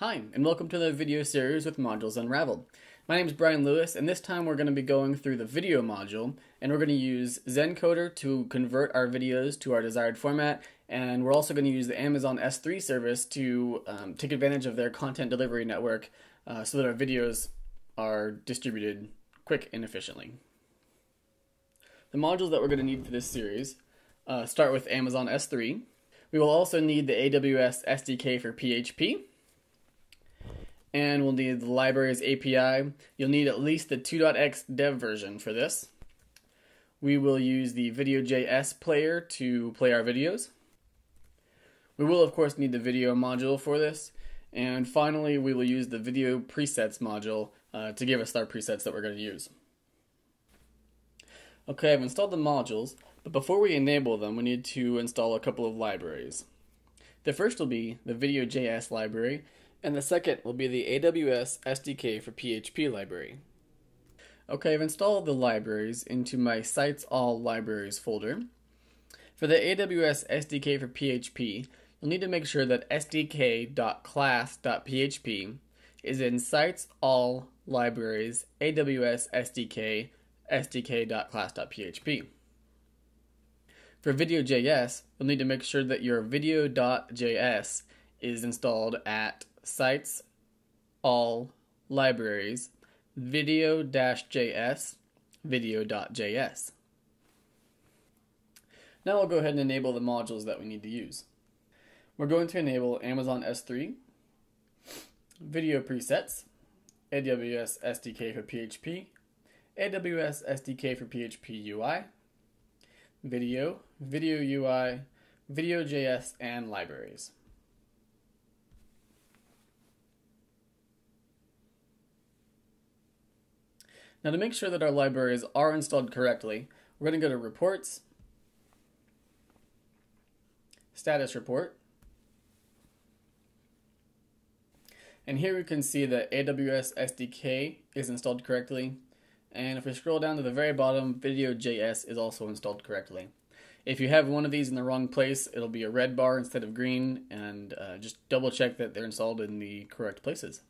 Hi, and welcome to the video series with Modules Unraveled. My name is Brian Lewis, and this time we're going to be going through the video module, and we're going to use Zencoder to convert our videos to our desired format, and we're also going to use the Amazon S3 service to take advantage of their content delivery network so that our videos are distributed quick and efficiently. The modules that we're going to need for this series start with Amazon S3. We will also need the AWS SDK for PHP. And we'll need the libraries API. You'll need at least the 2.x dev version for this. We will use the Video.js player to play our videos. We will, of course, need the video module for this. And finally, we will use the video presets module to give us our presets that we're going to use. Okay, I've installed the modules, but before we enable them, we need to install a couple of libraries. The first will be the Video.js library, and the second will be the AWS SDK for PHP library. Okay, I've installed the libraries into my Sites All Libraries folder. For the AWS SDK for PHP, you'll need to make sure that SDK.class.php is in Sites All Libraries AWS SDK, SDK.class.php. For Video.js, you'll need to make sure that your Video.js is installed at Sites All Libraries Video-js Video.js. Now I'll go ahead and enable the modules that we need to use. We're going to enable Amazon S3, Video Presets, AWS SDK for PHP, AWS SDK for PHP UI, Video, Video UI, Video.js, and Libraries. Now to make sure that our libraries are installed correctly, we're going to go to Reports, Status Report, and here we can see that AWS SDK is installed correctly, and if we scroll down to the very bottom, Video.js is also installed correctly. If you have one of these in the wrong place, it'll be a red bar instead of green, and just double check that they're installed in the correct places.